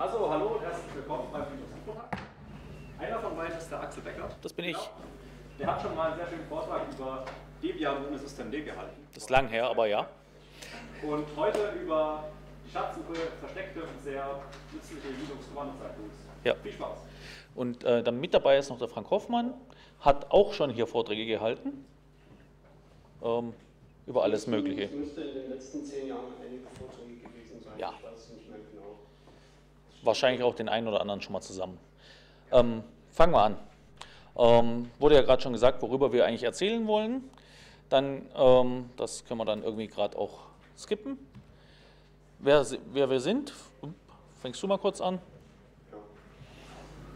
Also, hallo und herzlich willkommen beim Windows-Supermarkt. Einer von beiden ist der Axel Beckert. Das bin ich. Genau. Der hat schon mal einen sehr schönen Vortrag über Debian ohne Systemd gehalten. Das ist lang her, aber ja. Und heute über die Schatzsuche versteckte und sehr nützliche Linux-Kommandozeittools. Ja. Viel Spaß. Und dann mit dabei ist noch der Frank Hoffmann, hat auch schon hier Vorträge gehalten. Über alles Mögliche. Das müsste in den letzten 10 Jahren einige Vorträge gewesen sein. Ja. Ich weiß es nicht mehr genau. Wahrscheinlich auch den einen oder anderen schon mal zusammen. Fangen wir an. Wurde ja gerade schon gesagt, worüber wir eigentlich erzählen wollen. Dann, das können wir dann irgendwie gerade auch skippen. Wer wir sind, fängst du mal kurz an.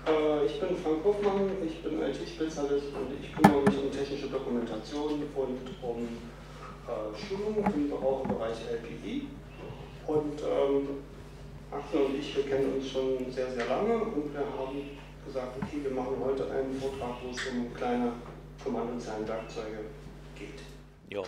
Ja. Ich bin Frank Hoffmann, ich bin IT-Spezialist und ich kümmere mich um technische Dokumentation und um Schulung auch im Bereich LPI. Und Axel und ich, wir kennen uns schon sehr, sehr lange und wir haben gesagt, okay, wir machen heute einen Vortrag, wo es um kleine Kommandozeilenwerkzeuge geht. Ja,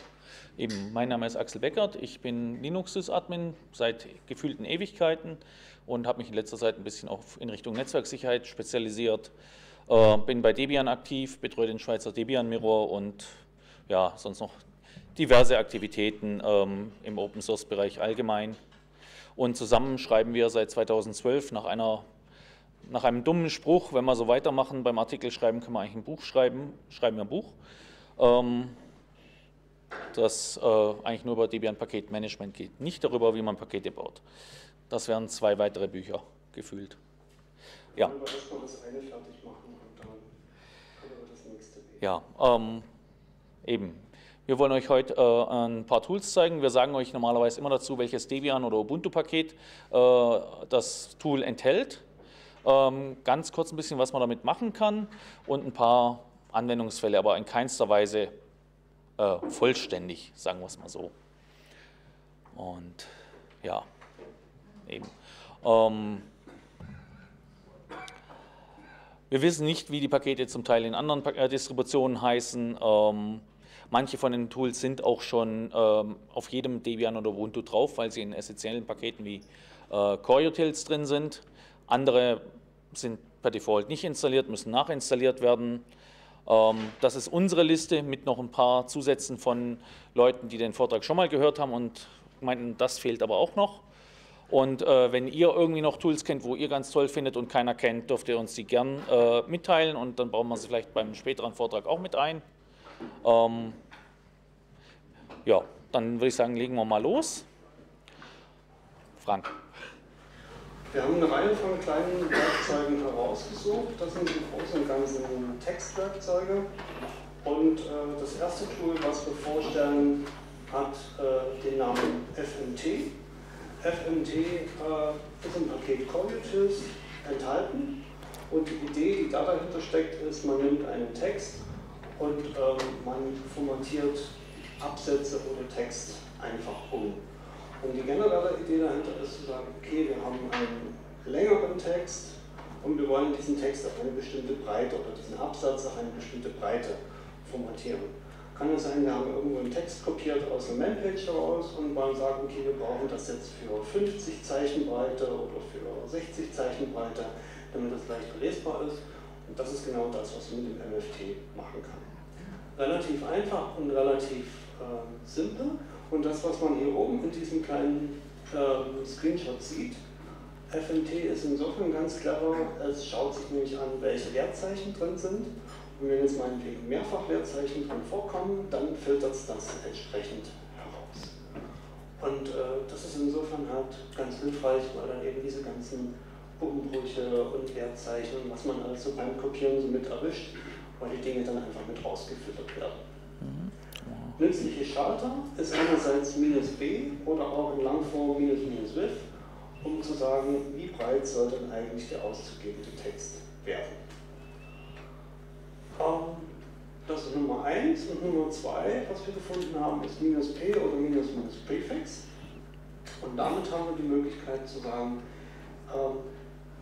eben, mein Name ist Axel Beckert, ich bin Linux-Sys-Admin seit gefühlten Ewigkeiten und habe mich in letzter Zeit ein bisschen auch in Richtung Netzwerksicherheit spezialisiert, bin bei Debian aktiv, betreue den Schweizer Debian-Mirror und ja, sonst noch diverse Aktivitäten im Open-Source-Bereich allgemein. Und zusammen schreiben wir seit 2012 nach einem dummen Spruch, wenn wir so weitermachen beim Artikel schreiben, können wir eigentlich ein Buch schreiben, schreiben wir ein Buch, das eigentlich nur über Debian Paketmanagement geht, nicht darüber, wie man Pakete baut. Das wären 2 weitere Bücher, gefühlt. Ja. Wenn wir erstmal das eine fertig machen und dann können wir das nächste nehmen. Ja, eben. Wir wollen euch heute ein paar Tools zeigen. Wir sagen euch normalerweise immer dazu, welches Debian- oder Ubuntu-Paket das Tool enthält. Ganz kurz ein bisschen, was man damit machen kann und ein paar Anwendungsfälle, aber in keinster Weise vollständig, sagen wir es mal so. Und ja, eben. Wir wissen nicht, wie die Pakete zum Teil in anderen Distributionen heißen. Manche von den Tools sind auch schon auf jedem Debian oder Ubuntu drauf, weil sie in essentiellen Paketen wie Coreutils drin sind. Andere sind per Default nicht installiert, müssen nachinstalliert werden. Das ist unsere Liste mit noch ein paar Zusätzen von Leuten, die den Vortrag schon mal gehört haben und meinten, das fehlt aber auch noch. Und wenn ihr irgendwie noch Tools kennt, wo ihr ganz toll findet und keiner kennt, dürft ihr uns die gern mitteilen und dann bauen wir sie vielleicht beim späteren Vortrag auch mit ein. Ja, dann würde ich sagen, legen wir mal los. Frank. Wir haben eine Reihe von kleinen Werkzeugen herausgesucht. Das sind im Großen und Ganzen Textwerkzeuge. Und das erste Tool, was wir vorstellen, hat den Namen FMT. FMT ist im Paket Coreutils enthalten. Und die Idee, die da dahinter steckt, ist, man nimmt einen Text und man formatiert Absätze oder Text einfach um. Und die generelle Idee dahinter ist zu sagen, okay, wir haben einen längeren Text und wir wollen diesen Text auf eine bestimmte Breite oder diesen Absatz auf eine bestimmte Breite formatieren. Kann es sein, wir haben irgendwo einen Text kopiert aus einer Manpage heraus und wollen sagen, okay, wir brauchen das jetzt für 50 Zeichen Breite oder für 60 Zeichen Breite, damit das leicht lesbar ist. Und das ist genau das, was man mit dem MFT machen kann. Relativ einfach und relativ simpel. Und das, was man hier oben in diesem kleinen Screenshot sieht, FMT ist insofern ganz clever, es schaut sich nämlich an, welche Leerzeichen drin sind. Und wenn jetzt meinetwegen mehrfach Leerzeichen drin vorkommen, dann filtert es das entsprechend heraus. Und das ist insofern halt ganz hilfreich, weil dann eben diese ganzen Umbrüche und Leerzeichen, was man also beim Kopieren so mit erwischt, weil die Dinge dann einfach mit rausgefiltert werden. Nützliche Schalter ist einerseits -B oder auch in Langform -/with, um zu sagen, wie breit soll denn eigentlich der auszugebende Text werden. Das ist Nummer 1 und Nummer 2, was wir gefunden haben, ist -P oder -Prefix. Und damit haben wir die Möglichkeit zu sagen,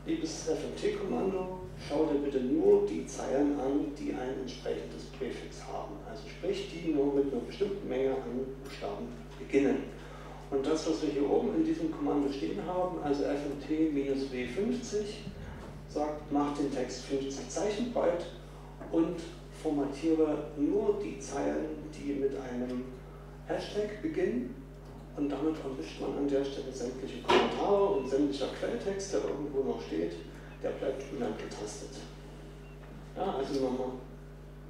liebes FMT-Kommando, schau dir bitte nur die Zeilen an, die ein entsprechendes Präfix haben. Also sprich, die nur mit einer bestimmten Menge an Buchstaben beginnen. Und das, was wir hier oben in diesem Kommando stehen haben, also fmt-w50, sagt, mach den Text 50 Zeichen breit und formatiere nur die Zeilen, die mit einem Hashtag beginnen. Und damit verwischt man an der Stelle sämtliche Kommentare und sämtlicher Quelltext, der irgendwo noch steht, der bleibt unangetastet. Ja, also nochmal,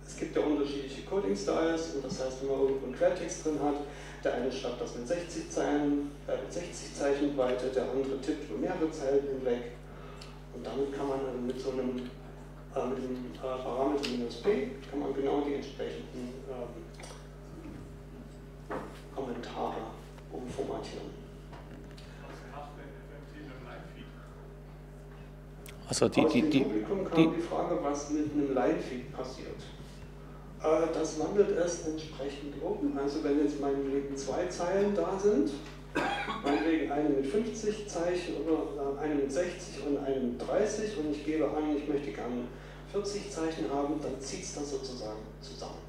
es gibt ja unterschiedliche Coding-Styles und das heißt, wenn man irgendwo einen Quelltext drin hat, der eine schreibt das mit 60 Zeilen, mit 60 Zeichen Breite, der andere tippt über mehrere Zeilen hinweg. Und damit kann man dann mit so einem Parameter -p kann man genau die entsprechenden Kommentare umformatieren. Also aus dem Publikum kam die Frage, was mit einem Line-Feed passiert. Das wandelt es entsprechend um. Also wenn jetzt meinetwegen 2 Zeilen da sind, meinetwegen eine mit 50 Zeichen oder eine mit 60 und eine mit 30 und ich gebe an, ich möchte gerne 40 Zeichen haben, dann zieht es das sozusagen zusammen.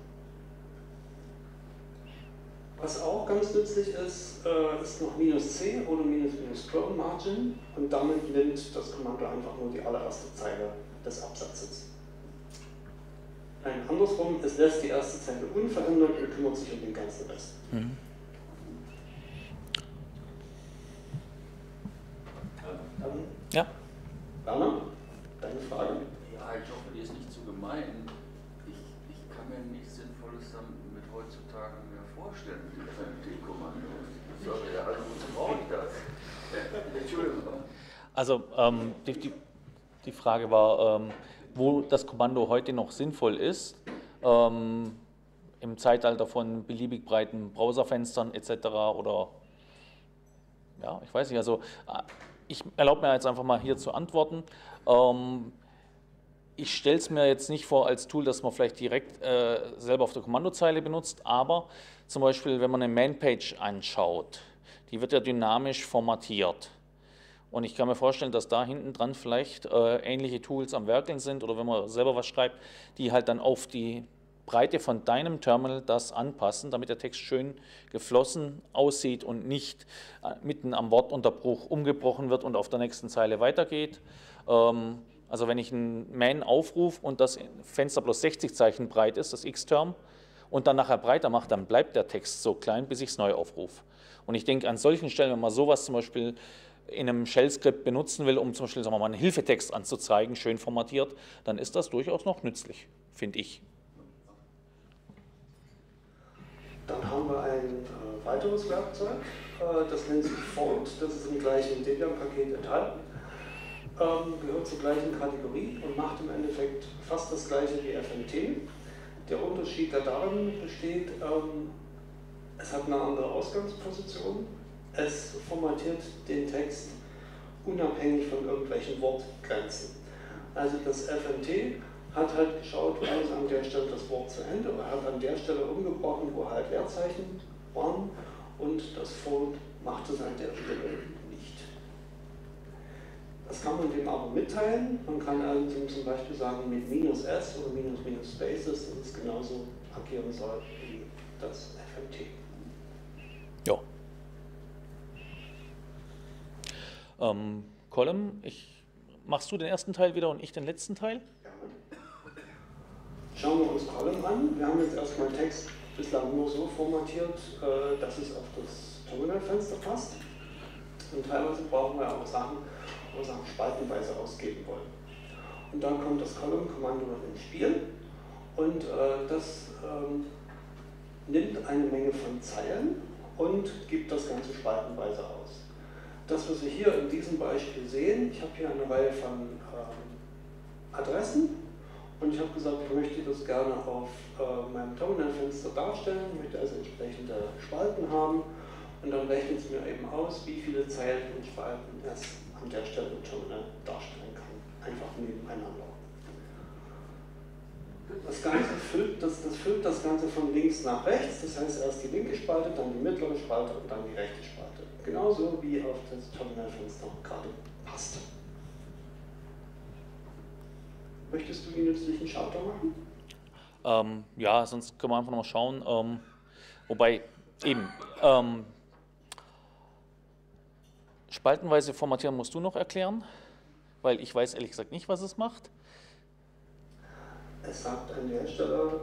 Was auch ganz nützlich ist, ist noch -c oder -Margin und damit nimmt das Kommando einfach nur die allererste Zeile des Absatzes. Nein, andersrum, es lässt die erste Zeile unverändert und kümmert sich um den ganzen Rest. Mhm. Ja. Werner, deine Frage? Ja, ich hoffe, die ist nicht zu gemein. Ich kann mir nichts Sinnvolles damit heutzutage mehr vorstellen, mit FMT-Kommandos. Also wozu brauche ich das? Entschuldigung. Also die Frage war, wo das Kommando heute noch sinnvoll ist, im Zeitalter von beliebig breiten Browserfenstern etc. oder, ja, ich weiß nicht, also ich erlaube mir jetzt einfach mal hier zu antworten. Ich stelle es mir jetzt nicht vor als Tool, das man vielleicht direkt selber auf der Kommandozeile benutzt, aber zum Beispiel, wenn man eine Manpage anschaut, die wird ja dynamisch formatiert. Und ich kann mir vorstellen, dass da hinten dran vielleicht ähnliche Tools am Werkeln sind oder wenn man selber was schreibt, die halt dann auf die Breite von deinem Terminal das anpassen, damit der Text schön geflossen aussieht und nicht mitten am Wortunterbruch umgebrochen wird und auf der nächsten Zeile weitergeht. Also wenn ich einen Man aufrufe und das Fenster bloß 60 Zeichen breit ist, das X-Term, und dann nachher breiter mache, dann bleibt der Text so klein, bis ich es neu aufrufe. Und ich denke an solchen Stellen, wenn man sowas zum Beispiel in einem Shell-Skript benutzen will, um zum Beispiel sagen wir mal, einen Hilfetext anzuzeigen, schön formatiert, dann ist das durchaus noch nützlich, finde ich. Dann haben wir ein weiteres Werkzeug, das nennt sich Fold, das ist im gleichen Debian-Paket enthalten, gehört zur gleichen Kategorie und macht im Endeffekt fast das gleiche wie FMT. Der Unterschied, der darin besteht, es hat eine andere Ausgangsposition, es formatiert den Text unabhängig von irgendwelchen Wortgrenzen. Also das FMT hat halt geschaut, wann ist an der Stelle das Wort zu Ende, oder hat an der Stelle umgebrochen, wo halt Leerzeichen waren und das Fold macht es an der Stelle nicht. Das kann man dem aber mitteilen, man kann also zum Beispiel sagen, mit -s oder - spaces, dass es genauso agieren soll wie das FMT. Ja. Column, machst du den ersten Teil wieder und ich den letzten Teil? Ja. Schauen wir uns Column an. Wir haben jetzt erstmal Text bislang nur so formatiert, dass es auf das Terminalfenster passt. Und teilweise brauchen wir auch Sachen, wo wir Sachen spaltenweise ausgeben wollen. Und dann kommt das Column-Kommando ins Spiel und das nimmt eine Menge von Zeilen und gibt das Ganze spaltenweise aus. Das, was wir hier in diesem Beispiel sehen, ich habe hier eine Reihe von Adressen. Und ich habe gesagt, ich möchte das gerne auf meinem Terminalfenster darstellen, ich möchte also entsprechende Spalten haben und dann rechnet es mir eben aus, wie viele Zeilen und Spalten es an der Stelle im Terminal darstellen kann, einfach nebeneinander. Das füllt das Ganze von links nach rechts, das heißt erst die linke Spalte, dann die mittlere Spalte und dann die rechte Spalte. Genauso wie auf das Terminalfenster gerade passt. Möchtest du die nützlichen Schalter machen? Ja, sonst können wir einfach noch mal schauen. Wobei, eben, Spaltenweise formatieren musst du noch erklären, weil ich weiß ehrlich gesagt nicht, was es macht. Es sagt an der Stelle,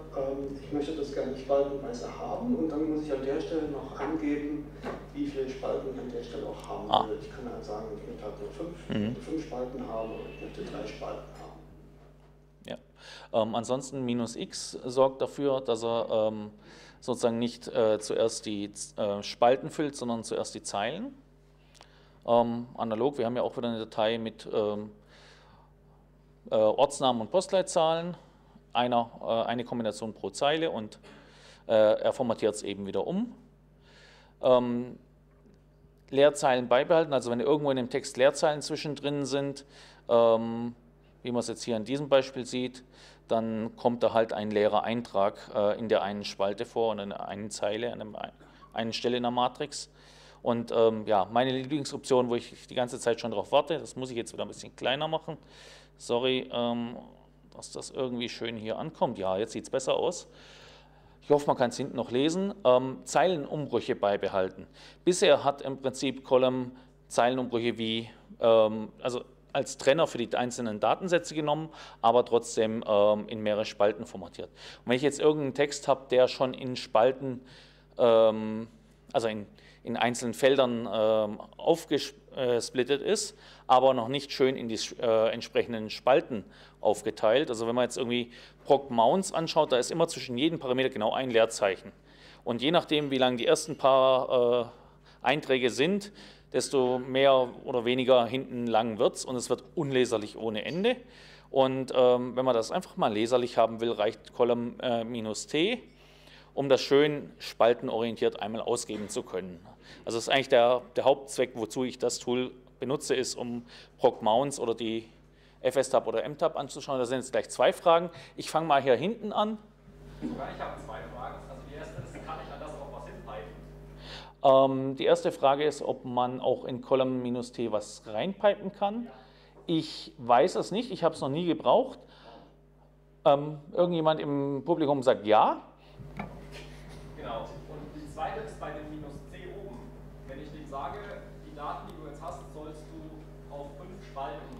ich möchte das gerne spaltenweise haben und dann muss ich an der Stelle noch angeben, wie viele Spalten ich an der Stelle auch haben will. Ich kann halt sagen, ich möchte halt nur 5 Spalten haben oder ich möchte 3 Spalten haben. Ja. Ansonsten -x sorgt dafür, dass er sozusagen nicht zuerst die Spalten füllt, sondern zuerst die Zeilen. Analog, wir haben ja auch wieder eine Datei mit Ortsnamen und Postleitzahlen, eine Kombination pro Zeile und er formatiert es eben wieder um. Leerzeilen beibehalten, also wenn irgendwo in dem Text Leerzeilen zwischendrin sind, wie man es jetzt hier in diesem Beispiel sieht, dann kommt da halt ein leerer Eintrag in der einen Spalte vor und in der einen Zeile, an einer Stelle in der Matrix. Und ja, meine Lieblingsoption, wo ich die ganze Zeit schon drauf warte, das muss ich jetzt wieder ein bisschen kleiner machen. Sorry, dass das irgendwie schön hier ankommt. Ja, jetzt sieht es besser aus. Ich hoffe, man kann es hinten noch lesen. Zeilenumbrüche beibehalten. Bisher hat im Prinzip Column Zeilenumbrüche wie, also als Trenner für die einzelnen Datensätze genommen, aber trotzdem in mehrere Spalten formatiert. Und wenn ich jetzt irgendeinen Text habe, der schon in Spalten, also in einzelnen Feldern aufgesplittet ist, aber noch nicht schön in die entsprechenden Spalten aufgeteilt. Also wenn man jetzt irgendwie ProgMounts anschaut, da ist immer zwischen jedem Parameter genau ein Leerzeichen. Und je nachdem, wie lang die ersten paar Einträge sind, desto mehr oder weniger hinten lang wird es und es wird unleserlich ohne Ende. Und wenn man das einfach mal leserlich haben will, reicht Column -t, um das schön spaltenorientiert einmal ausgeben zu können. Also das ist eigentlich der Hauptzweck, wozu ich das Tool benutze, ist, um ProgMounts oder die FS-Tab oder M-Tab anzuschauen. Da sind jetzt gleich 2 Fragen. Ich fange mal hier hinten an. Ich habe 2 Fragen. Also die erste ist, kann ich an das auch was hinpipen? Die erste Frage ist, ob man auch in Column -t was reinpipen kann. Ja. Ich weiß es nicht, ich habe es noch nie gebraucht. Irgendjemand im Publikum sagt ja. Genau. Und die zweite ist bei dem -c oben. Wenn ich dem sage, die Daten, die du jetzt hast, sollst du auf 5 Spalten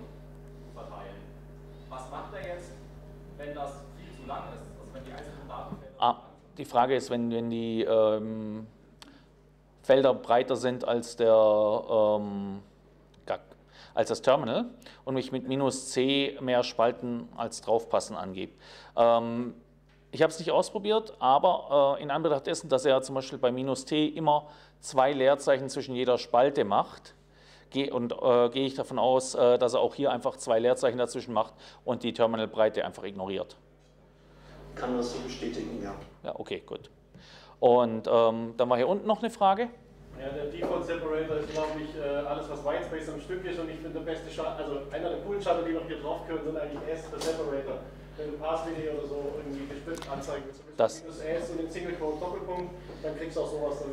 verteilen. Was macht er jetzt, wenn das viel zu lang ist? Also wenn die einzelnen Datenfelder... Die Frage ist, wenn die Felder breiter sind als als das Terminal und mich mit -c mehr Spalten als draufpassen angibt. Ich habe es nicht ausprobiert, aber in Anbetracht dessen, dass er zum Beispiel bei -t immer 2 Leerzeichen zwischen jeder Spalte macht, gehe ich davon aus, dass er auch hier einfach 2 Leerzeichen dazwischen macht und die Terminalbreite einfach ignoriert. Kann das so bestätigen, ja. Ja, okay, gut. Und dann war hier unten noch eine Frage. Ja, der Default Separator ist, glaube ich, alles, was Whitespace am Stück ist, und ich finde, der beste Schalter, also einer der coolen Schalter, die noch hier drauf gehören, sind eigentlich S für Separator. Wenn du Pass-Linie oder so irgendwie gesplittet anzeigen willst, minus S und den Single-Quote Doppelpunkt, dann kriegst du auch sowas.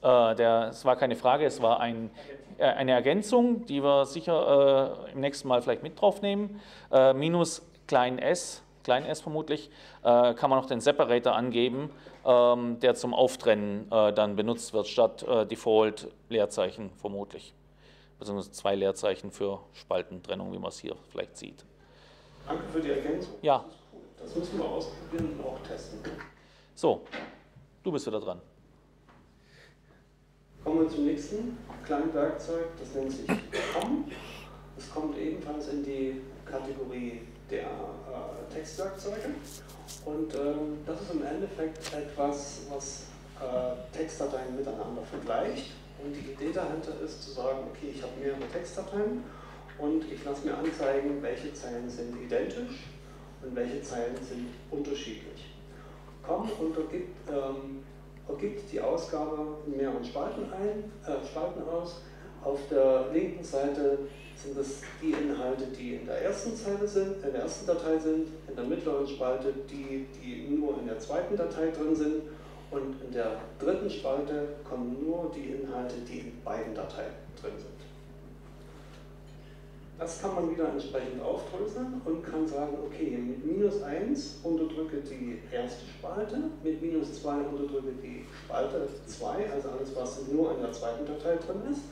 Das war keine Frage, es war eine Ergänzung, die wir sicher im nächsten Mal vielleicht mit draufnehmen. Minus klein s vermutlich, kann man noch den Separator angeben, der zum Auftrennen dann benutzt wird, statt Default Leerzeichen vermutlich. Beziehungsweise 2 Leerzeichen für Spaltentrennung, wie man es hier vielleicht sieht. Danke für die Ergänzung. Ja. Das müssen wir ausprobieren und auch testen. So, du bist wieder dran. Kommen wir zum nächsten kleinen Werkzeug, das nennt sich Comm. Es kommt ebenfalls in die Kategorie der Textwerkzeuge und das ist im Endeffekt etwas, was Textdateien miteinander vergleicht, und die Idee dahinter ist zu sagen, okay, ich habe mehrere Textdateien und ich lasse mir anzeigen, welche Zeilen sind identisch und welche Zeilen sind unterschiedlich. Comm gibt die Ausgabe in mehreren Spalten aus. Auf der linken Seite sind es die Inhalte, die in der ersten Zeile sind, in der ersten Datei sind, in der mittleren Spalte die, die nur in der zweiten Datei drin sind, und in der dritten Spalte kommen nur die Inhalte, die in beiden Dateien drin sind. Das kann man wieder entsprechend aufdröseln und kann sagen, okay, mit -1 unterdrücke die erste Spalte, mit -2 unterdrücke die Spalte 2, also alles, was nur in der zweiten Datei drin ist,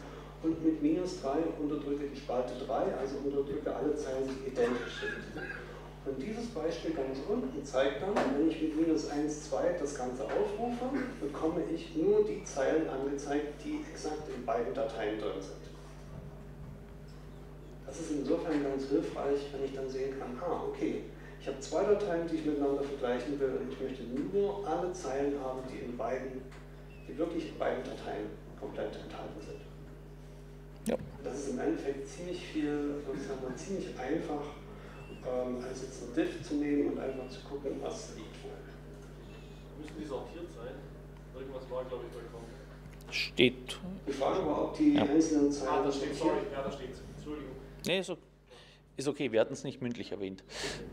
und mit -3 unterdrücke die Spalte 3, also unterdrücke alle Zeilen, die identisch sind. Und dieses Beispiel ganz unten zeigt dann, wenn ich mit -1, 2 das Ganze aufrufe, bekomme ich nur die Zeilen angezeigt, die exakt in beiden Dateien drin sind. Das ist insofern ganz hilfreich, wenn ich dann sehen kann, ah, okay, ich habe zwei Dateien, die ich miteinander vergleichen will und ich möchte nur alle Zeilen haben, die in beiden, die wirklich in beiden Dateien komplett enthalten sind. Ja. Das ist im Endeffekt ziemlich viel, sozusagen ziemlich einfach, als jetzt ein Diff zu nehmen und einfach zu gucken, was liegt wo. Müssen die sortiert sein? Irgendwas war, glaube ich, vollkommen. Steht. Die Frage war, ob die einzelnen Zeilen. Ah, da steht, sorry, ja, da steht. Entschuldigung. Nee, ist okay, wir hatten es nicht mündlich erwähnt. Okay.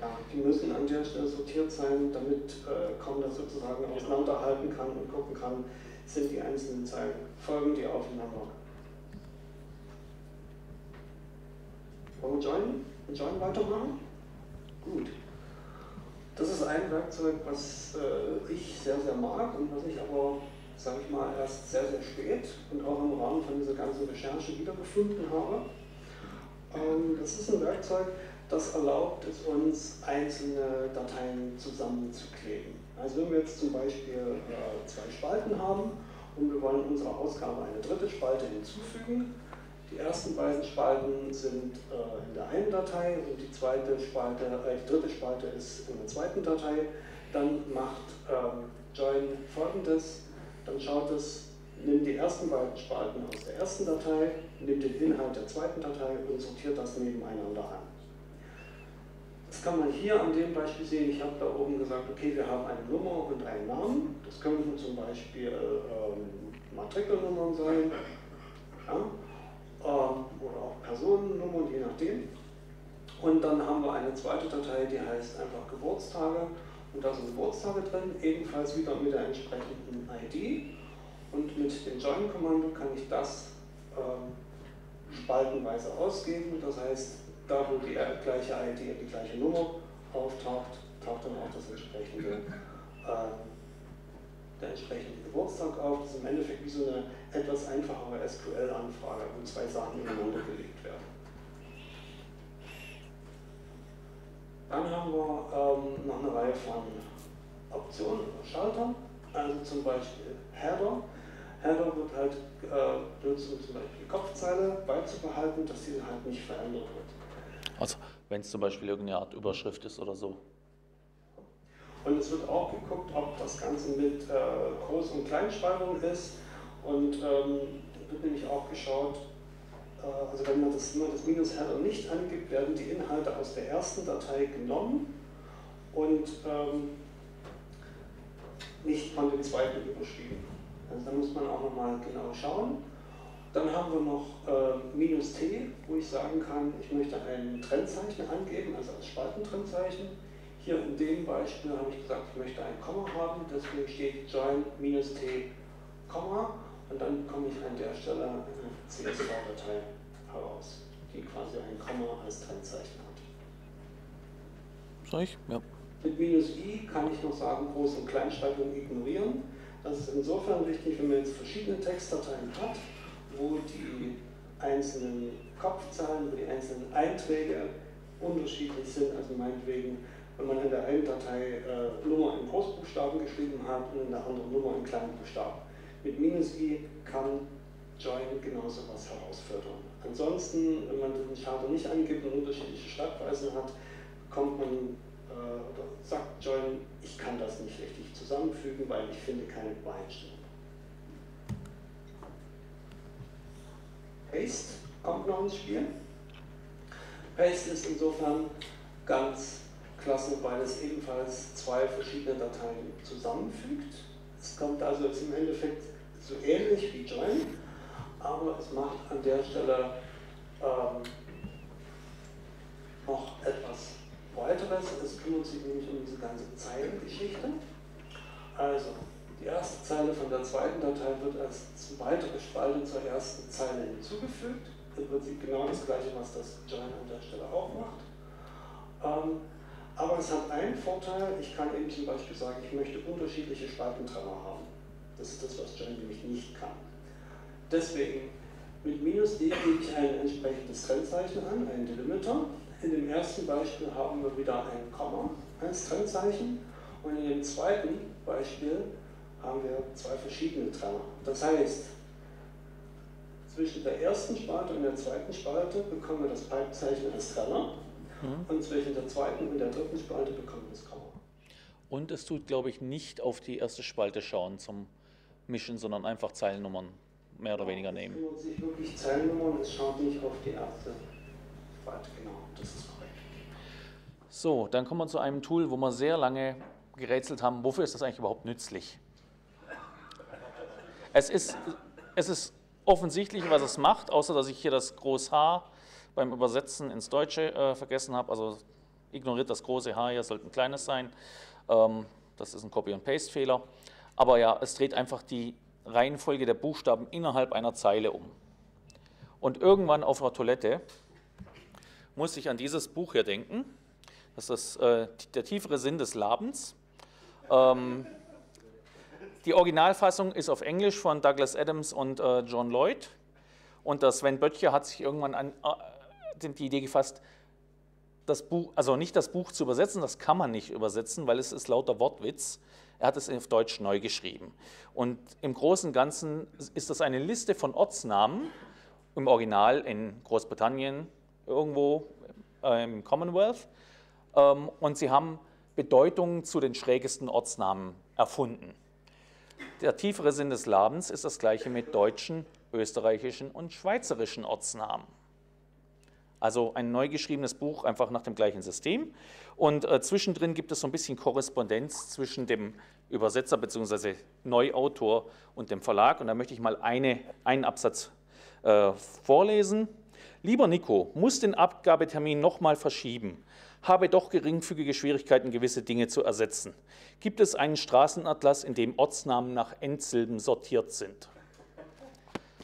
Ja, die müssen an der Stelle sortiert sein, damit Comm das sozusagen auseinanderhalten kann und gucken kann, sind die einzelnen Zeilen, folgen die aufeinander. Wollen wir join weitermachen? Gut. Das ist ein Werkzeug, was ich sehr, sehr mag und was ich aber, sage ich mal, erst sehr, sehr spät und auch im Rahmen von dieser ganzen Recherche wiedergefunden habe. Das ist ein Werkzeug, das erlaubt es uns, einzelne Dateien zusammenzukleben. Also wenn wir jetzt zum Beispiel zwei Spalten haben und wir wollen unserer Ausgabe eine dritte Spalte hinzufügen, die ersten beiden Spalten sind in der einen Datei und die zweite Spalte, die dritte Spalte ist in der zweiten Datei, dann macht join folgendes, dann schaut es, nimmt die ersten beiden Spalten aus der ersten Datei, nimmt den Inhalt der zweiten Datei und sortiert das nebeneinander an. Das kann man hier an dem Beispiel sehen, ich habe da oben gesagt, okay, wir haben eine Nummer und einen Namen, das könnten zum Beispiel Matrikelnummern sein, ja, oder auch Personennummern, je nachdem. Und dann haben wir eine zweite Datei, die heißt einfach Geburtstage und da sind Geburtstage drin, ebenfalls wieder mit der entsprechenden ID und mit dem Join-Kommando kann ich das spaltenweise ausgeben, das heißt, da wo die gleiche ID, die gleiche Nummer auftaucht, taucht dann auch das entsprechende, der entsprechende Geburtstag auf. Das ist im Endeffekt wie so eine etwas einfachere SQL-Anfrage, wo zwei Sachen ineinander gelegt werden. Dann haben wir noch eine Reihe von Optionen oder Schaltern, also zum Beispiel Header. Header wird halt benutzt, um zum Beispiel die Kopfzeile beizubehalten, dass diese halt nicht verändert wird. Also wenn es zum Beispiel irgendeine Art Überschrift ist oder so. Und es wird auch geguckt, ob das Ganze mit Groß- und Kleinschreibung ist. Und wird nämlich auch geschaut, also wenn man das Minus-Header nicht angibt, werden die Inhalte aus der ersten Datei genommen und nicht von dem zweiten überschrieben. Also da muss man auch nochmal genau schauen. Dann haben wir noch -T, wo ich sagen kann, ich möchte ein Trennzeichen angeben, also als Spaltentrennzeichen. Hier in dem Beispiel habe ich gesagt, ich möchte ein Komma haben, deswegen steht join -T, Komma, und dann bekomme ich an der Stelle eine CSV-Datei heraus, die quasi ein Komma als Trennzeichen hat. Soll ich? Ja. Mit -I kann ich noch sagen, Groß- und Kleinschreibung ignorieren. Das ist insofern wichtig, wenn man jetzt verschiedene Textdateien hat, wo die einzelnen Kopfzahlen, wo die einzelnen Einträge unterschiedlich sind. Also meinetwegen, wenn man in der einen Datei Nummer in Großbuchstaben geschrieben hat und in der anderen Nummer in Kleinbuchstaben. Mit -i kann join genauso was herausfördern. Ansonsten, wenn man den Schalter nicht angibt und unterschiedliche Schreibweisen hat, kommt man, oder sagt join, ich kann das nicht richtig zusammenfügen, weil ich finde keine Übereinstimmung. Paste kommt noch ins Spiel. Paste ist insofern ganz klasse, weil es ebenfalls zwei verschiedene Dateien zusammenfügt. Es kommt also jetzt im Endeffekt so ähnlich wie Join, aber es macht an der Stelle noch etwas weiteres. Es kümmert sich nämlich um diese ganze Zeilengeschichte. Also, die erste Zeile von der zweiten Datei wird als weitere Spalte zur ersten Zeile hinzugefügt. Im Prinzip genau das gleiche, was das Join an der Stelle auch macht. Aber es hat einen Vorteil, ich kann eben zum Beispiel sagen, ich möchte unterschiedliche Spaltentrenner haben. Das ist das, was Join nämlich nicht kann. Deswegen, mit -D gebe ich ein entsprechendes Trennzeichen an, einen Delimiter. In dem ersten Beispiel haben wir wieder ein Komma als Trennzeichen und in dem zweiten Beispiel haben wir zwei verschiedene Trenner. Das heißt, zwischen der ersten Spalte und der zweiten Spalte bekommen wir das Pipezeichen als Trenner und zwischen der zweiten und der dritten Spalte bekommen wir das Komma. Und es tut, glaube ich, nicht auf die erste Spalte schauen zum Mischen, sondern einfach Zeilennummern mehr oder weniger nehmen. Es kümmert sich wirklich Zeilennummern, es schaut nicht auf die erste Spalte, genau, das ist korrekt. So, dann kommen wir zu einem Tool, wo wir sehr lange gerätselt haben, wofür ist das eigentlich überhaupt nützlich? Es ist offensichtlich, was es macht, außer dass ich hier das Groß H beim Übersetzen ins Deutsche vergessen habe, also ignoriert das große H hier, sollte ein kleines sein. Das ist ein Copy- und Paste-Fehler. Aber ja, es dreht einfach die Reihenfolge der Buchstaben innerhalb einer Zeile um. Und irgendwann auf einer Toilette muss ich an dieses Buch hier denken. Das ist der tiefere Sinn des Labens. Die Originalfassung ist auf Englisch von Douglas Adams und John Lloyd. Und der Sven Böttcher hat sich irgendwann an die Idee gefasst, das Buch, also nicht das Buch zu übersetzen, das kann man nicht übersetzen, weil es ist lauter Wortwitz. Er hat es auf Deutsch neu geschrieben. Und im Großen und Ganzen ist das eine Liste von Ortsnamen, im Original in Großbritannien, irgendwo im Commonwealth. Und sie haben Bedeutungen zu den schrägesten Ortsnamen erfunden. Der tiefere Sinn des Labens ist das gleiche mit deutschen, österreichischen und schweizerischen Ortsnamen. Also ein neu geschriebenes Buch, einfach nach dem gleichen System. Und zwischendrin gibt es so ein bisschen Korrespondenz zwischen dem Übersetzer bzw. Neuautor und dem Verlag. Und da möchte ich mal einen Absatz vorlesen. Lieber Nico, muss den Abgabetermin nochmal verschieben. Habe doch geringfügige Schwierigkeiten, gewisse Dinge zu ersetzen. Gibt es einen Straßenatlas, in dem Ortsnamen nach Endsilben sortiert sind?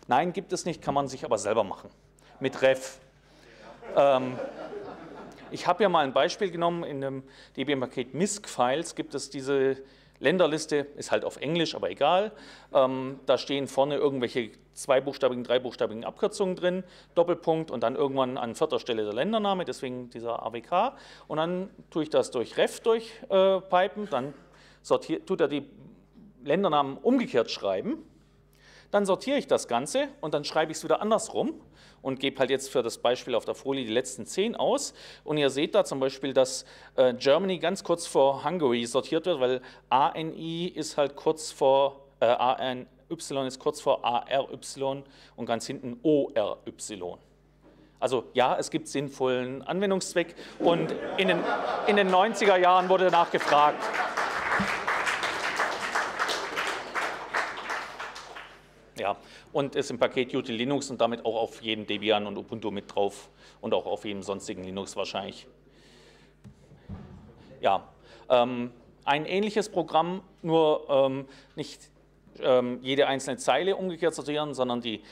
Nein, gibt es nicht, kann man sich aber selber machen. Mit rev. Ich habe ja mal ein Beispiel genommen, in dem Debian-Paket MISC-Files gibt es diese Länderliste, ist halt auf Englisch, aber egal. Da stehen vorne irgendwelche zweibuchstabigen, dreibuchstabigen Abkürzungen drin, Doppelpunkt und dann irgendwann an vierter Stelle der Ländername, deswegen dieser AWK. Und dann tue ich das durch rev durchpipen, dann tut er die Ländernamen umgekehrt schreiben. Dann sortiere ich das Ganze und dann schreibe ich es wieder andersrum und gebe halt jetzt für das Beispiel auf der Folie die letzten 10 aus. Und ihr seht da zum Beispiel, dass Germany ganz kurz vor Hungary sortiert wird, weil ANI ist halt kurz vor ANY ist kurz vor ARY und ganz hinten ORY. Also ja, es gibt sinnvollen Anwendungszweck und in den 90er Jahren wurde danach gefragt. Ja, und ist im Paket Util Linux und damit auch auf jedem Debian und Ubuntu mit drauf und auch auf jedem sonstigen Linux wahrscheinlich. Ja, ein ähnliches Programm, nur nicht jede einzelne Zeile umgekehrt sortieren, sondern die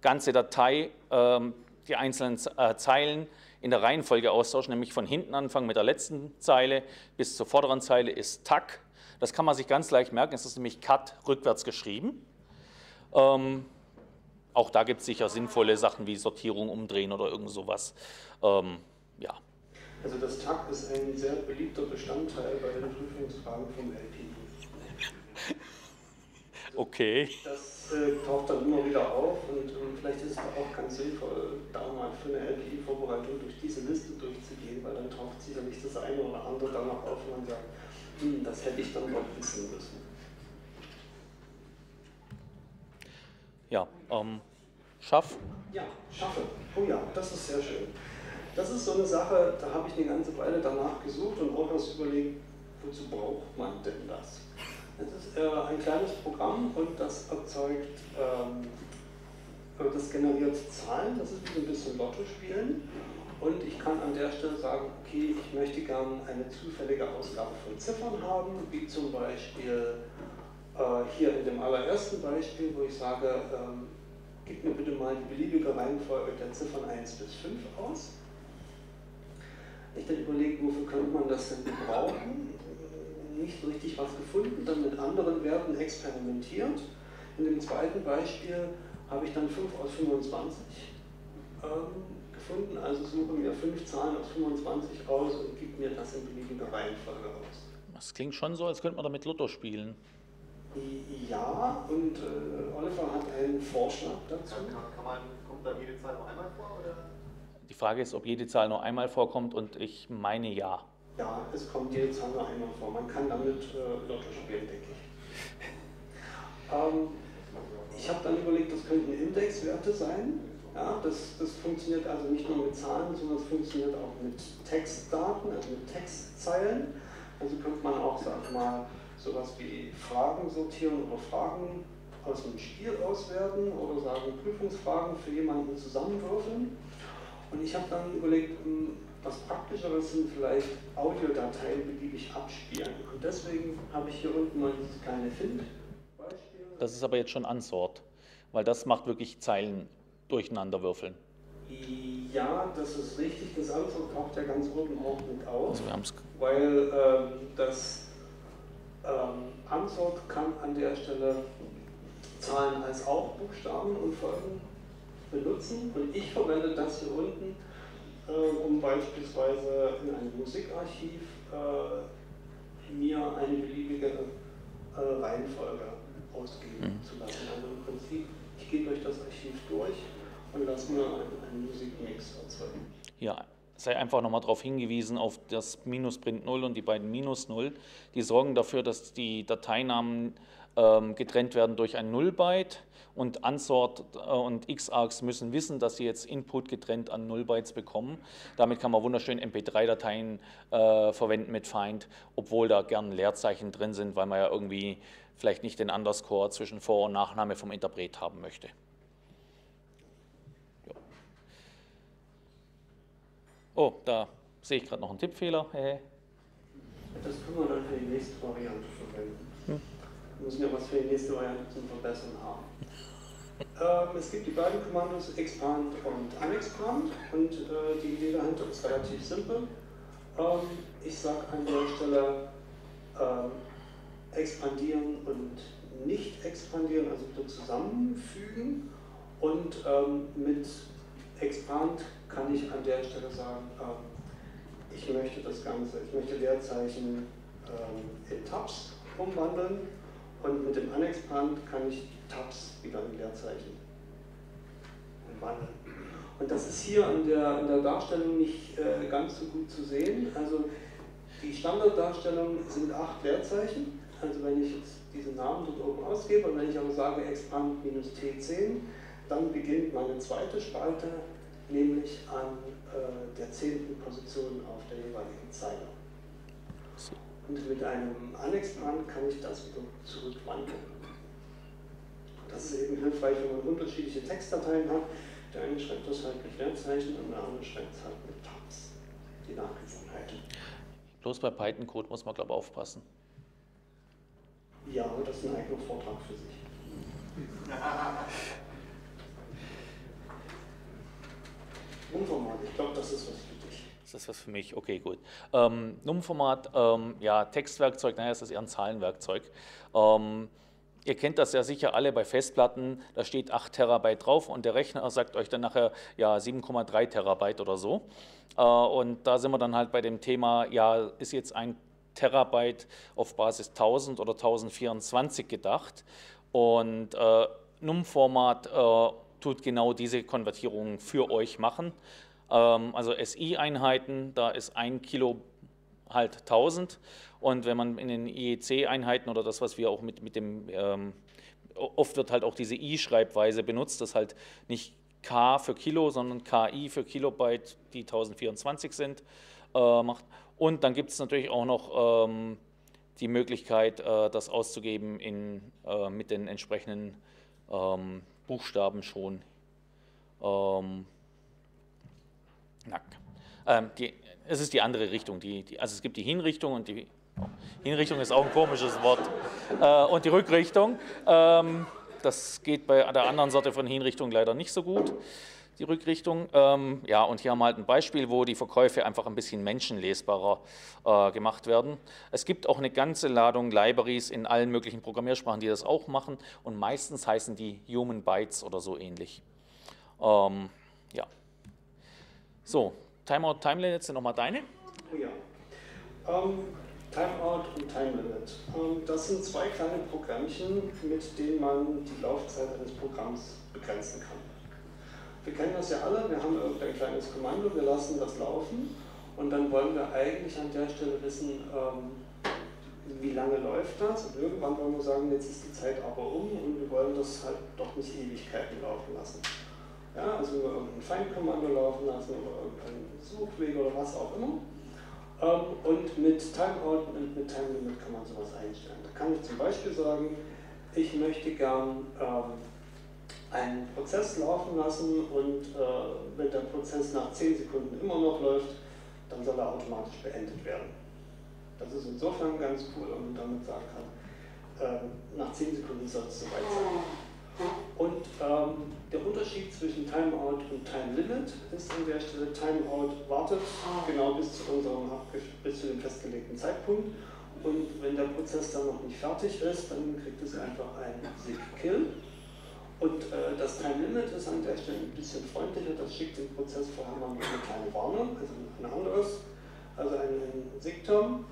ganze Datei, die einzelnen Zeilen in der Reihenfolge austauschen, nämlich von hinten anfangen mit der letzten Zeile bis zur vorderen Zeile ist tac. Das kann man sich ganz leicht merken, es ist nämlich cut rückwärts geschrieben. Auch da gibt es sicher sinnvolle Sachen wie Sortierung umdrehen oder irgend sowas. Ja. Also das Tac ist ein sehr beliebter Bestandteil bei den Prüfungsfragen vom LPI. Okay. Das taucht dann immer wieder auf und vielleicht ist es auch ganz sinnvoll, da mal für eine LPI-Vorbereitung durch diese Liste durchzugehen, weil dann taucht sicherlich das eine oder andere danach auf und man sagt, das hätte ich dann noch wissen müssen. Ja, shuf? Ja, shuf. Oh ja, das ist sehr schön. Das ist so eine Sache, da habe ich eine ganze Weile danach gesucht und auch erst überlegt, wozu braucht man denn das? Das ist ein kleines Programm und das erzeugt, das generiert Zahlen, das ist wie ein bisschen Lotto spielen. Und ich kann an der Stelle sagen, okay, ich möchte gerne eine zufällige Ausgabe von Ziffern haben, wie zum Beispiel hier in dem allerersten Beispiel, wo ich sage, gib mir bitte mal die beliebige Reihenfolge der Ziffern 1 bis 5 aus. Ich dann überlege, wofür könnte man das denn gebrauchen? Nicht richtig was gefunden, dann mit anderen Werten experimentiert. In dem zweiten Beispiel habe ich dann 5 aus 25 gefunden, also suche mir 5 Zahlen aus 25 raus und gebe mir das in beliebiger Reihenfolge aus. Das klingt schon so, als könnte man damit Lotto spielen. Ja, und Oliver hat einen Vorschlag dazu. Kommt da jede Zahl nur einmal vor? Oder? Die Frage ist, ob jede Zahl nur einmal vorkommt, und ich meine ja. Ja, es kommt jede Zahl nur einmal vor. Man kann damit Lotto spielen, denke ich. Ich habe dann überlegt, das könnten Indexwerte sein. Ja, das funktioniert also nicht nur mit Zahlen, sondern es funktioniert auch mit Textdaten, also mit Textzeilen. Also könnte man auch, sag mal, sowas wie Fragen sortieren oder Fragen aus dem Spiel auswerten oder sagen Prüfungsfragen für jemanden zusammenwürfeln. Und ich habe dann überlegt, was Praktischeres sind vielleicht Audiodateien beliebig abspielen. Und deswegen habe ich hier unten mal dieses kleine Find-Beispiel. Das ist aber jetzt schon Unsort, weil das macht wirklich Zeilen durcheinanderwürfeln. Ja, das ist richtig. Das Unsort taucht ja ganz oben auch mit auf, weil das Unsort kann an der Stelle Zahlen als auch Buchstaben und Folgen benutzen, und ich verwende das hier unten, um beispielsweise in einem Musikarchiv mir eine beliebige Reihenfolge ausgeben zu lassen. Also im Prinzip, ich gehe durch das Archiv durch und lasse mir einen Musikmix erzeugen. Ja. Sei einfach nochmal darauf hingewiesen, auf das Minusprint 0 und die beiden Minus 0. Die sorgen dafür, dass die Dateinamen getrennt werden durch ein 0-Byte, und Unsort und Xargs müssen wissen, dass sie jetzt Input getrennt an 0-Bytes bekommen. Damit kann man wunderschön MP3-Dateien verwenden mit Find, obwohl da gern Leerzeichen drin sind, weil man ja irgendwie vielleicht nicht den Underscore zwischen Vor- und Nachname vom Interpret haben möchte. Oh, da sehe ich gerade noch einen Tippfehler. Hey. Das können wir dann für die nächste Variante verwenden. Wir müssen ja was für die nächste Variante zum Verbessern haben. Es gibt die beiden Kommandos expand und unexpand, und die Idee dahinter ist relativ simpel. Ich sage an der Stelle expandieren und nicht expandieren, also bitte zusammenfügen, und mit expand kann ich an der Stelle sagen, ich möchte das Ganze, ich möchte Leerzeichen in Tabs umwandeln, und mit dem unexpand kann ich Tabs wieder in Leerzeichen umwandeln. Und das ist hier in der Darstellung nicht ganz so gut zu sehen. Also die Standarddarstellung sind 8 Leerzeichen. Also wenn ich jetzt diesen Namen dort oben ausgebe, und wenn ich aber sage expand minus T10, dann beginnt meine zweite Spalte, nämlich an der 10. Position auf der jeweiligen Zeile. Und mit einem Unexpand kann ich das wieder zurückwandeln. Das ist eben hilfreich, wenn man unterschiedliche Textdateien hat. Der eine schreibt das halt mit Leerzeichen und der andere schreibt es halt mit Tabs, die Nachgewohnheit. Bloß bei Python-Code muss man, glaube ich, aufpassen. Ja, das ist ein eigener Vortrag für sich. Numformat, ich glaube, das ist was für dich. Das ist was für mich, okay, gut. Numformat, ja, Textwerkzeug, naja, es ist eher ein Zahlenwerkzeug. Ihr kennt das ja sicher alle bei Festplatten, da steht 8 Terabyte drauf und der Rechner sagt euch dann nachher, ja, 7,3 Terabyte oder so. Und da sind wir dann halt bei dem Thema, ja, ist jetzt ein Terabyte auf Basis 1000 oder 1024 gedacht, und Numformat tut genau diese Konvertierungen für euch machen. Also SI-Einheiten, da ist 1 Kilo halt 1000, und wenn man in den IEC-Einheiten oder das, was wir auch mit dem, oft wird halt auch diese I-Schreibweise benutzt, das halt nicht K für Kilo, sondern KI für Kilobyte, die 1024 sind, macht. Und dann gibt es natürlich auch noch die Möglichkeit, das auszugeben mit den entsprechenden Buchstaben schon. Es ist die andere Richtung. Also es gibt die Hinrichtung, und die Hinrichtung ist auch ein komisches Wort. Und die Rückrichtung. Das geht bei der anderen Sorte von Hinrichtung leider nicht so gut. die Rückrichtung. Ja, und hier haben wir halt ein Beispiel, wo die Verkäufe einfach ein bisschen menschenlesbarer gemacht werden. Es gibt auch eine ganze Ladung Libraries in allen möglichen Programmiersprachen, die das auch machen, und meistens heißen die Human Bytes oder so ähnlich. Ja. So, Timeout, Timelimit sind nochmal deine? Oh ja. Timeout und Timelimit. Das sind zwei kleine Programmchen, mit denen man die Laufzeit eines Programms begrenzen kann. Wir kennen das ja alle, wir haben irgendein kleines Kommando, wir lassen das laufen und dann wollen wir eigentlich an der Stelle wissen, wie lange läuft das, und irgendwann wollen wir sagen, jetzt ist die Zeit aber um und wir wollen das halt doch nicht Ewigkeiten laufen lassen. Ja, also über irgendein Find-Kommando laufen lassen oder irgendeinen Suchweg oder was auch immer. Und mit Timeout und mit Timelimit kann man sowas einstellen. Da kann ich zum Beispiel sagen, ich möchte gern einen Prozess laufen lassen und wenn der Prozess nach 10 Sekunden immer noch läuft, dann soll er automatisch beendet werden. Das ist insofern ganz cool, wenn man damit sagen kann, nach 10 Sekunden soll es soweit sein. Und der Unterschied zwischen Timeout und Timelimit ist an der Stelle, Timeout wartet genau bis zu dem festgelegten Zeitpunkt, und wenn der Prozess dann noch nicht fertig ist, dann kriegt es einfach einen Sick-Kill. Und das Timelimit ist an der Stelle ein bisschen freundlicher, das schickt den Prozess vorher mal eine kleine Warnung, also ein anderes, also einen Sick-Term,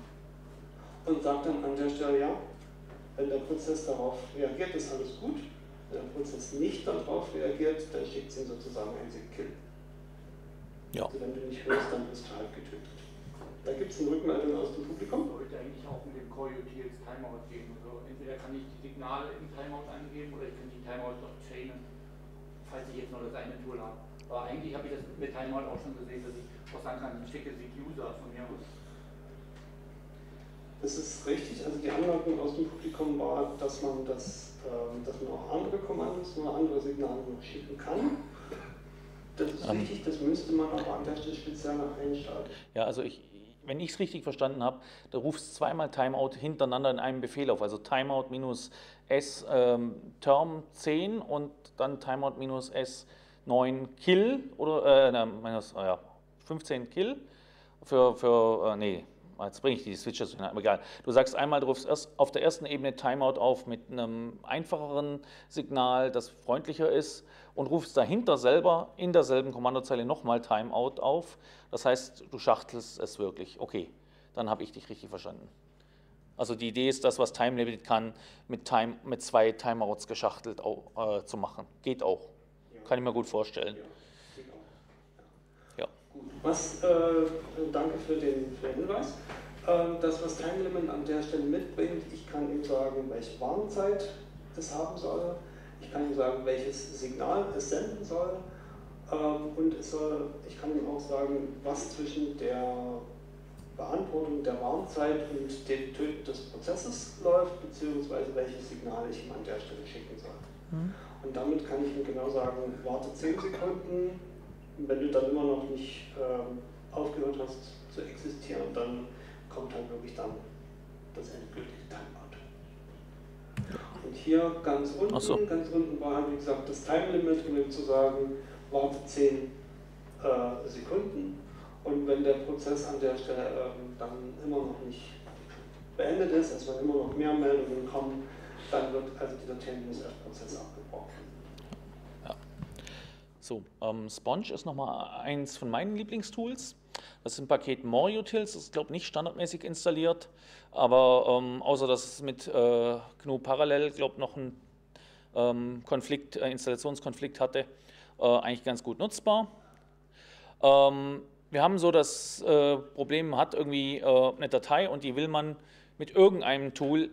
und sagt dann an der Stelle, ja, wenn der Prozess darauf reagiert, ist alles gut. Wenn der Prozess nicht darauf reagiert, dann schickt es ihm sozusagen ein Sick-Kill. Ja. Also wenn du nicht hörst, dann bist du halt getötet. Da gibt es eine Rückmeldung aus dem Publikum. Ich sollte eigentlich auch mit dem Coreutils Timeout geben. Also entweder kann ich die Signale im Timeout angeben oder ich kann die Timeout noch chainen, falls ich jetzt noch das eine Tool habe. Aber eigentlich habe ich das mit Timeout auch schon gesehen, dass ich auch sagen kann, ich schicke Sick-User von mir aus. Das ist richtig, also die Anmerkung aus dem Publikum war, dass man auch andere Kommandos, nur andere Signale noch schicken kann. Das ist richtig, das müsste man aber an der Stelle speziell noch einschalten. Ja, also wenn ich es richtig verstanden habe, da rufst zweimal Timeout hintereinander in einem Befehl auf, also Timeout minus S Term 10 und dann Timeout minus S 9 Kill oder minus, ja, 15 Kill nee. Jetzt bringe ich die Switches hin, aber egal. Du sagst einmal, du rufst erst auf der ersten Ebene Timeout auf mit einem einfacheren Signal, das freundlicher ist, und rufst dahinter selber in derselben Kommandozeile nochmal Timeout auf. Das heißt, du schachtelst es wirklich. Okay, dann habe ich dich richtig verstanden. Also die Idee ist, das, was Timelimit kann, mit zwei Timeouts geschachtelt zu machen. Geht auch. Kann ich mir gut vorstellen. Danke für den Hinweis. Das, was Timelimit an der Stelle mitbringt, ich kann ihm sagen, welche Warnzeit es haben soll, ich kann ihm sagen, welches Signal es senden soll, und ich kann ihm auch sagen, was zwischen der Beantwortung der Warnzeit und dem Töten des Prozesses läuft, beziehungsweise welches Signal ich ihm an der Stelle schicken soll. Und damit kann ich ihm genau sagen, warte 10 Sekunden, wenn du dann immer noch nicht aufgehört hast zu existieren, dann kommt halt wirklich dann das endgültige Timeout. Und hier ganz unten war halt, wie gesagt, das Timelimit, um zu sagen, warte 10 Sekunden, und wenn der Prozess an der Stelle dann immer noch nicht beendet ist, also wenn immer noch mehr Meldungen kommen, dann wird also dieser Terminus-F-Prozess abgebrochen. So, Sponge ist nochmal eins von meinen Lieblingstools. Das ist ein Paket Coreutils, das ist, glaube ich, nicht standardmäßig installiert, aber außer dass es mit GNU parallel, glaube ich, noch einen Installationskonflikt hatte, eigentlich ganz gut nutzbar. Wir haben so das Problem, man hat irgendwie eine Datei und die will man mit irgendeinem Tool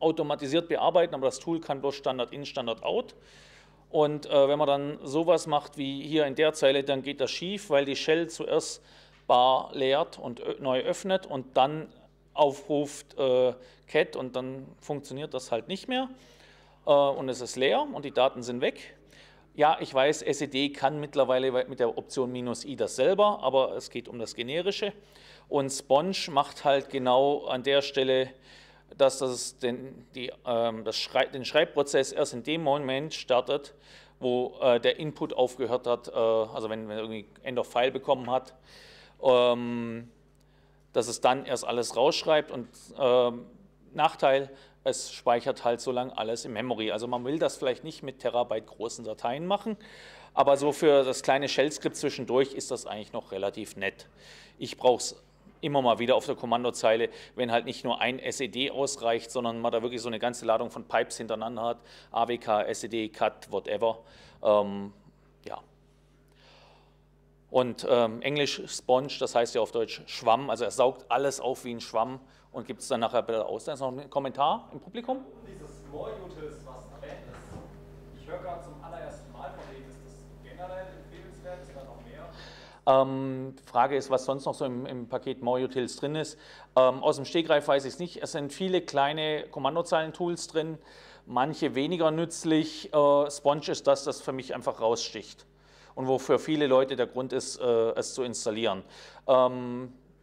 automatisiert bearbeiten, aber das Tool kann bloß Standard-In, Standard-Out. Und wenn man dann sowas macht wie hier in der Zeile, dann geht das schief, weil die Shell zuerst bar leert und neu öffnet und dann aufruft cat, und dann funktioniert das halt nicht mehr und es ist leer und die Daten sind weg. Ja, ich weiß, SED kann mittlerweile mit der Option -i das selber, aber es geht um das Generische, und Sponge macht halt genau an der Stelle, dass den Schreibprozess erst in dem Moment startet, wo der Input aufgehört hat, also wenn man irgendwie End of File bekommen hat, dass es dann erst alles rausschreibt und Nachteil, es speichert halt so lange alles in Memory. Also man will das vielleicht nicht mit Terabyte großen Dateien machen, aber so für das kleine Shell-Skript zwischendurch ist das eigentlich noch relativ nett. Ich brauche es immer mal wieder auf der Kommandozeile, wenn halt nicht nur ein SED ausreicht, sondern man da wirklich so eine ganze Ladung von Pipes hintereinander hat, AWK, SED, Cut, whatever. Ja. Und Englisch Sponge, das heißt ja auf Deutsch Schwamm, also er saugt alles auf wie ein Schwamm und gibt es dann nachher bitte aus. Da ist noch ein Kommentar im Publikum. Dieses Coreutils, was erwähnt ist, ich höre gerade zum allerersten Mal von denen, ist das generell empfehlenswert, ist da noch mehr? Frage ist, was sonst noch so im Paket Coreutils drin ist. Aus dem Stegreif weiß ich es nicht. Es sind viele kleine Kommandozeilen-Tools drin, manche weniger nützlich. Sponge ist das für mich einfach raussticht und wofür viele Leute der Grund ist, es zu installieren.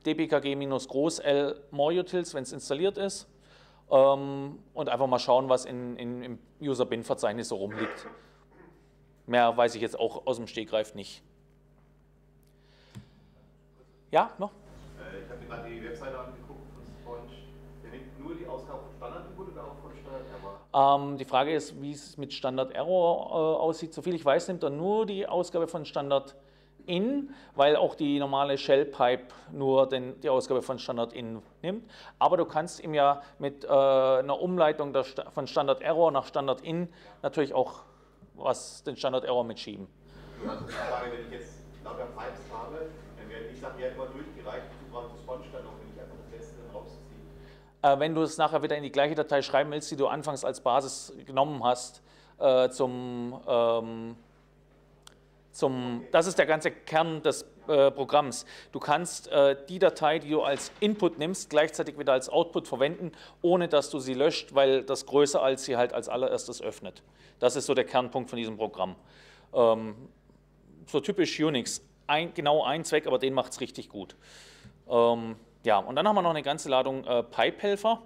dpkg-großl Coreutils, wenn es installiert ist, und einfach mal schauen, was im User-Bin-Verzeichnis so rumliegt. Mehr weiß ich jetzt auch aus dem Stegreif nicht. Ja, noch? Ich habe mir gerade die Webseite angeguckt von Sponge. Der nimmt nur die Ausgabe von Standard-Input oder auch von Standard-Error? Die Frage ist, wie es mit Standard-Error aussieht. Soviel ich weiß, nimmt er nur die Ausgabe von Standard-In, weil auch die normale Shell-Pipe nur die Ausgabe von Standard-In nimmt. Aber du kannst ihm ja mit einer Umleitung von Standard-Error nach Standard-In natürlich auch den Standard-Error mitschieben. Das ist die Frage, wenn ich jetzt lauter Pipes habe, ich sage ja immer durchgereicht, du brauchst das Sponge dann noch, wenn ich einfach das letzte rausziehen. Wenn du es nachher wieder in die gleiche Datei schreiben willst, die du anfangs als Basis genommen hast, okay. Das ist der ganze Kern des Programms. Du kannst die Datei, die du als Input nimmst, gleichzeitig wieder als Output verwenden, ohne dass du sie löscht, weil das größer als sie halt als allererstes öffnet. Das ist so der Kernpunkt von diesem Programm. So typisch Unix. Genau ein Zweck, aber den macht es richtig gut. Ja, und dann haben wir noch eine ganze Ladung Pipe-Helfer,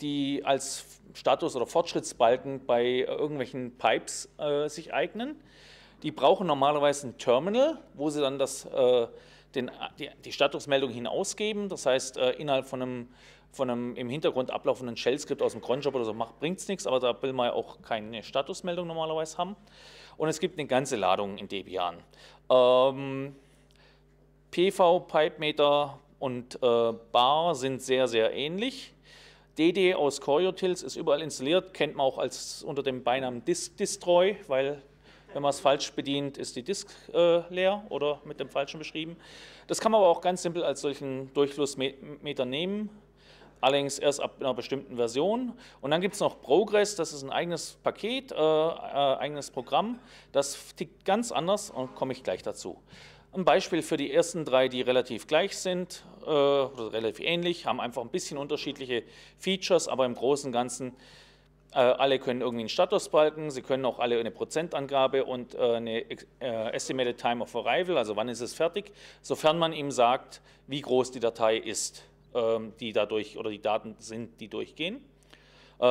die als Status- oder Fortschrittsbalken bei irgendwelchen Pipes sich eignen. Die brauchen normalerweise ein Terminal, wo sie dann die Statusmeldung hinausgeben. Das heißt, innerhalb von einem im Hintergrund ablaufenden Shell-Skript aus dem Cronjob oder so bringt es nichts, aber da will man ja auch keine Statusmeldung normalerweise haben. Und es gibt eine ganze Ladung in Debian. PV, Pipemeter und Bar sind sehr, sehr ähnlich. DD aus Coreutils ist überall installiert, kennt man auch unter dem Beinamen Disk-Destroy, weil wenn man es falsch bedient, ist die Disk leer oder mit dem falschen beschrieben. Das kann man aber auch ganz simpel als solchen Durchflussmeter nehmen. Allerdings erst ab einer bestimmten Version. Und dann gibt es noch Progress, das ist ein eigenes Paket, eigenes Programm. Das tickt ganz anders und komme ich gleich dazu. Ein Beispiel für die ersten drei, die relativ gleich sind, oder relativ ähnlich, haben einfach ein bisschen unterschiedliche Features, aber im Großen und Ganzen, alle können irgendwie einen Statusbalken, sie können auch alle eine Prozentangabe und eine Estimated Time of Arrival, also wann ist es fertig, sofern man ihm sagt, wie groß die Datei ist. Die Daten sind, die durchgehen.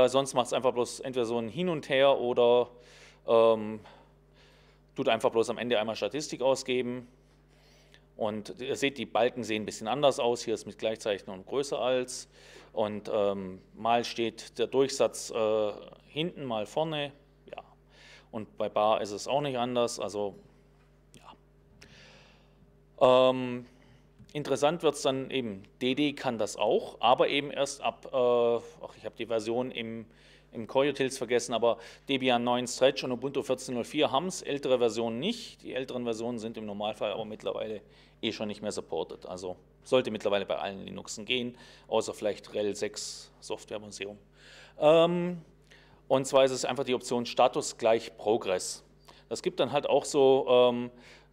Sonst macht es einfach bloß entweder so ein Hin und Her oder tut einfach bloß am Ende einmal Statistik ausgeben. Und ihr seht, die Balken sehen ein bisschen anders aus. Hier ist mit Gleichzeichen und größer als. Und mal steht der Durchsatz hinten, mal vorne. Ja. Und bei Bar ist es auch nicht anders. Also, ja. Interessant wird es dann eben, DD kann das auch, aber eben erst ab, ich habe die Version im Coreutils vergessen, aber Debian 9 Stretch und Ubuntu 14.04 haben es, ältere Versionen nicht. Die älteren Versionen sind im Normalfall aber mittlerweile eh schon nicht mehr supported. Also sollte mittlerweile bei allen Linuxen gehen, außer vielleicht RHEL 6 Software Museum. Und zwar ist es einfach die Option Status gleich Progress. Das gibt dann halt auch so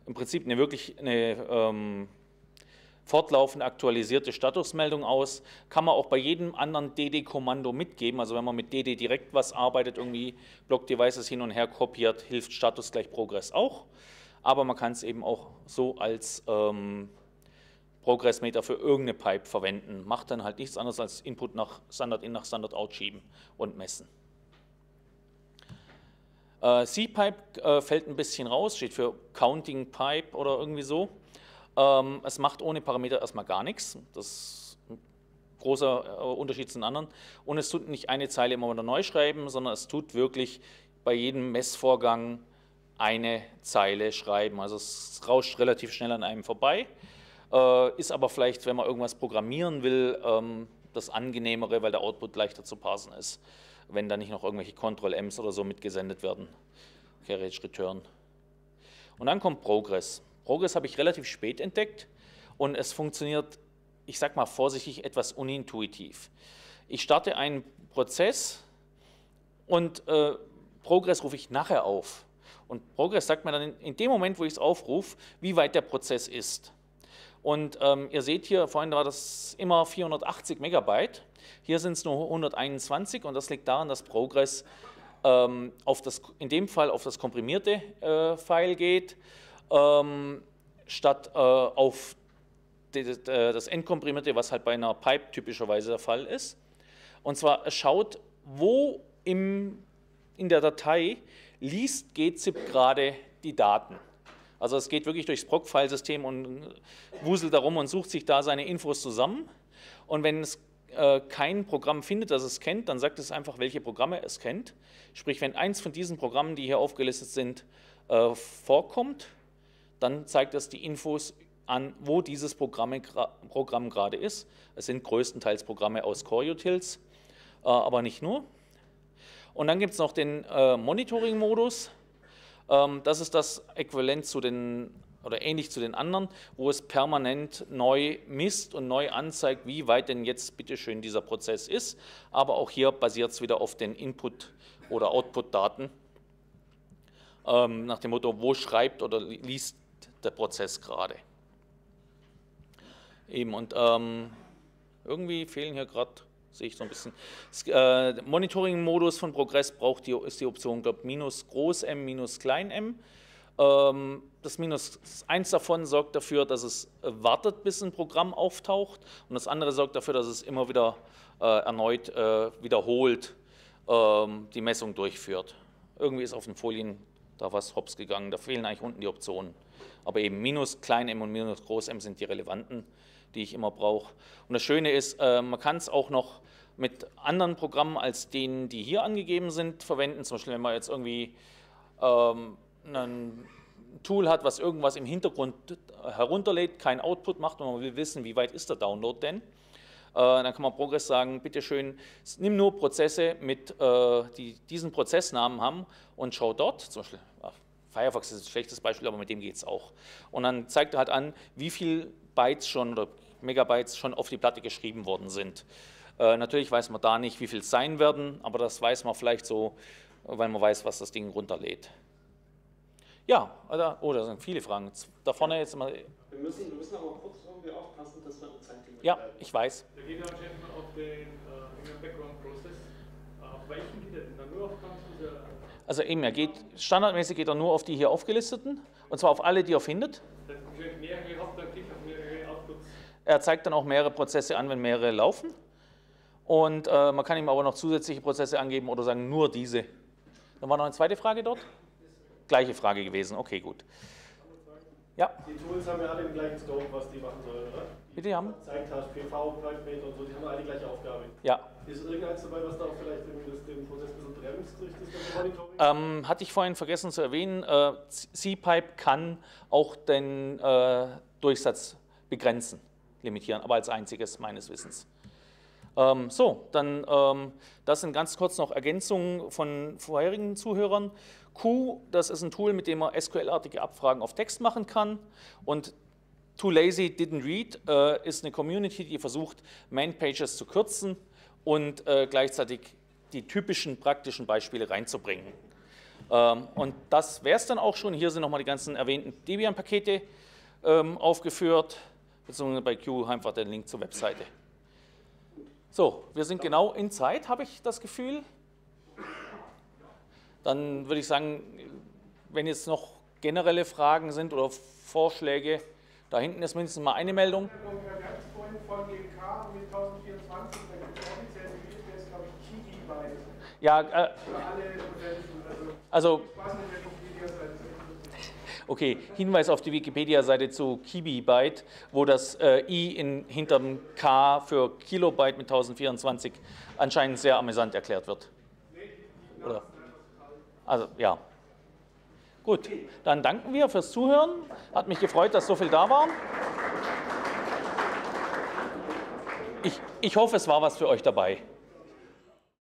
im Prinzip eine fortlaufend aktualisierte Statusmeldung aus, kann man auch bei jedem anderen DD-Kommando mitgeben, also wenn man mit DD direkt was arbeitet, irgendwie Block-Devices hin und her kopiert, hilft Status gleich Progress auch, aber man kann es eben auch so als Progress-Meter für irgendeine Pipe verwenden, macht dann halt nichts anderes als Input nach Standard-In nach Standard-Out schieben und messen. C-Pipe fällt ein bisschen raus, steht für Counting Pipe oder irgendwie so. Es macht ohne Parameter erstmal gar nichts. Das ist ein großer Unterschied zu den anderen. Und es tut nicht eine Zeile immer wieder neu schreiben, sondern es tut wirklich bei jedem Messvorgang eine Zeile schreiben. Also es rauscht relativ schnell an einem vorbei. Ist aber vielleicht, wenn man irgendwas programmieren will, das Angenehmere, weil der Output leichter zu parsen ist, wenn da nicht noch irgendwelche Ctrl-Ms oder so mitgesendet werden. Carriage Return. Und dann kommt Progress. Progress habe ich relativ spät entdeckt und es funktioniert, ich sag mal vorsichtig, etwas unintuitiv. Ich starte einen Prozess und Progress rufe ich nachher auf. Und Progress sagt mir dann in dem Moment, wo ich es aufrufe, wie weit der Prozess ist. Und ihr seht hier, vorhin war das immer 480 Megabyte, hier sind es nur 121 und das liegt daran, dass Progress in dem Fall auf das komprimierte File geht, statt auf das entkomprimierte, was halt bei einer Pipe typischerweise der Fall ist. Und zwar schaut, wo in der Datei liest gzip gerade die Daten. Also es geht wirklich durchs PROG-Filesystem und wuselt da rum und sucht sich da seine Infos zusammen. Und wenn es kein Programm findet, das es kennt, dann sagt es einfach, welche Programme es kennt. Sprich, wenn eins von diesen Programmen, die hier aufgelistet sind, vorkommt, dann zeigt es die Infos an, wo dieses Programm gerade ist. Es sind größtenteils Programme aus Coreutils, aber nicht nur. Und dann gibt es noch den Monitoring-Modus. Das ist das Äquivalent zu den, oder ähnlich zu den anderen, wo es permanent neu misst und neu anzeigt, wie weit denn jetzt bitteschön dieser Prozess ist. Aber auch hier basiert es wieder auf den Input- oder Output-Daten. Nach dem Motto, wo schreibt oder liest der Prozess gerade. Eben, und irgendwie fehlen hier gerade, sehe ich so ein bisschen. Monitoring-Modus von Progress ist die Option, glaube ich, minus groß m, minus klein m. Das minus 1 davon sorgt dafür, dass es wartet, bis ein Programm auftaucht. Und das andere sorgt dafür, dass es immer wieder erneut wiederholt die Messung durchführt. Irgendwie ist auf den Folien da was hops gegangen. Da fehlen eigentlich unten die Optionen. Aber eben minus klein m und minus groß m sind die relevanten, die ich immer brauche. Und das Schöne ist, man kann es auch noch mit anderen Programmen als denen, die hier angegeben sind, verwenden. Zum Beispiel, wenn man jetzt irgendwie ein Tool hat, was irgendwas im Hintergrund herunterlädt, keinen Output macht und man will wissen, wie weit ist der Download denn, dann kann man Progress sagen, bitteschön, nimm nur Prozesse, die diesen Prozessnamen haben und schau dort, zum Beispiel, Firefox ist ein schlechtes Beispiel, aber mit dem geht es auch. Und dann zeigt er halt an, wie viel Bytes schon oder Megabytes schon auf die Platte geschrieben worden sind. Natürlich weiß man da nicht, wie viel es sein werden, aber das weiß man vielleicht so, weil man weiß, was das Ding runterlädt. Ja, da sind viele Fragen. Da vorne jetzt mal. Wir müssen aber kurz irgendwie aufpassen, dass wir zeitlich. Ja, ich weiß. Da geht ja anscheinend mal auf den Background-Prozess. Auf welchen geht er denn? Dann nur auf diese. Also eben, er geht, standardmäßig geht er nur auf die hier aufgelisteten, und zwar auf alle, die er findet. Er zeigt dann auch mehrere Prozesse an, wenn mehrere laufen. Und man kann ihm aber noch zusätzliche Prozesse angeben oder sagen, nur diese. Dann war noch eine zweite Frage dort? Gleiche Frage gewesen, okay, gut. Ja. Die Tools haben ja alle den gleichen Scope, was die machen sollen, oder? Bitte haben? Zeigt HPV, PrimeMate und so, die haben alle die gleiche Aufgabe. Ja. Ist irgendeins dabei, was da auch vielleicht den Prozess ein bisschen bremst durch das Monitoring? Hatte ich vorhin vergessen zu erwähnen, C-Pipe kann auch den Durchsatz begrenzen, limitieren, aber als einziges meines Wissens. So, dann das sind ganz kurz noch Ergänzungen von vorherigen Zuhörern. Q, das ist ein Tool, mit dem man SQL-artige Abfragen auf Text machen kann. Und Too Lazy Didn't Read ist eine Community, die versucht, Man-Pages zu kürzen und gleichzeitig die typischen praktischen Beispiele reinzubringen. Und das wäre es dann auch schon. Hier sind nochmal die ganzen erwähnten Debian-Pakete aufgeführt, beziehungsweise bei Q einfach den Link zur Webseite. So, wir sind genau in Zeit, habe ich das Gefühl. Dann würde ich sagen, wenn jetzt noch generelle Fragen sind oder Vorschläge, da hinten ist mindestens mal eine Meldung. Ja, Also, okay, Hinweis auf die Wikipedia-Seite zu Kibibyte, wo das I hinterm K für Kilobyte mit 1024 anscheinend sehr amüsant erklärt wird. Oder? Also, ja. Gut, dann danken wir fürs Zuhören. Hat mich gefreut, dass so viel da war. Ich hoffe, es war was für euch dabei.